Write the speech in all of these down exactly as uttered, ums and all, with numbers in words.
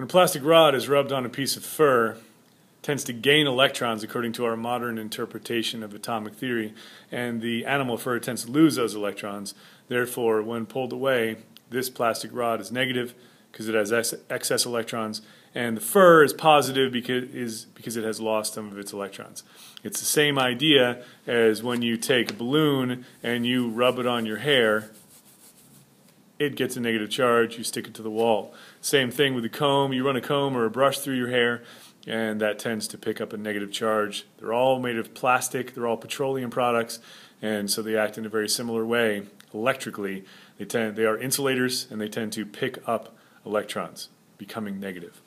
When a plastic rod is rubbed on a piece of fur, it tends to gain electrons according to our modern interpretation of atomic theory, and the animal fur tends to lose those electrons. Therefore, when pulled away, this plastic rod is negative because it has ex excess electrons, and the fur is positive because, is, because it has lost some of its electrons. It's the same idea as when you take a balloon and you rub it on your hair, it gets a negative charge, you stick it to the wall. Same thing with the comb, you run a comb or a brush through your hair and that tends to pick up a negative charge. They're all made of plastic, they're all petroleum products, and so they act in a very similar way electrically. They, tend, they are insulators and they tend to pick up electrons, becoming negative.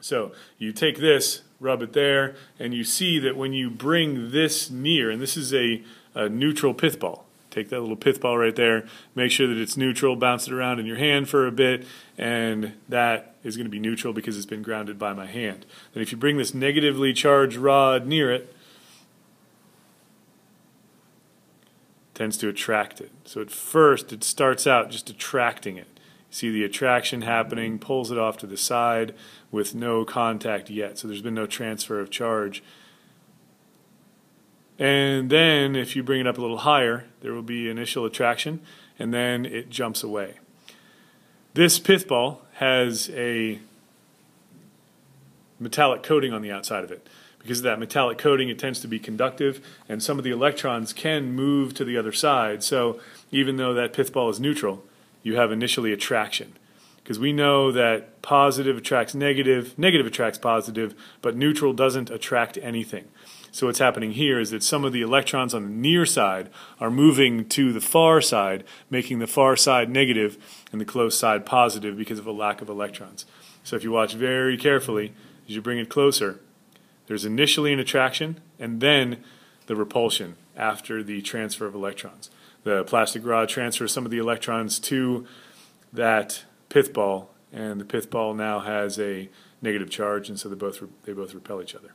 So you take this, rub it there, and you see that when you bring this near, and this is a, a neutral pith ball. Take that little pith ball right there, make sure that it's neutral, bounce it around in your hand for a bit, and that is going to be neutral because it's been grounded by my hand. Then if you bring this negatively charged rod near it, it tends to attract it. So at first it starts out just attracting it. See the attraction happening, pulls it off to the side with no contact yet, so there's been no transfer of charge. And then if you bring it up a little higher, there will be initial attraction, and then it jumps away. This pith ball has a metallic coating on the outside of it. Because of that metallic coating, it tends to be conductive, and some of the electrons can move to the other side. So even though that pith ball is neutral, you have initially attraction. Because we know that positive attracts negative, negative attracts positive, but neutral doesn't attract anything. So what's happening here is that some of the electrons on the near side are moving to the far side, making the far side negative and the close side positive because of a lack of electrons. So if you watch very carefully, as you bring it closer, there's initially an attraction and then the repulsion after the transfer of electrons. The plastic rod transfers some of the electrons to that pith ball, and the pith ball now has a negative charge, and so they both, they both repel each other.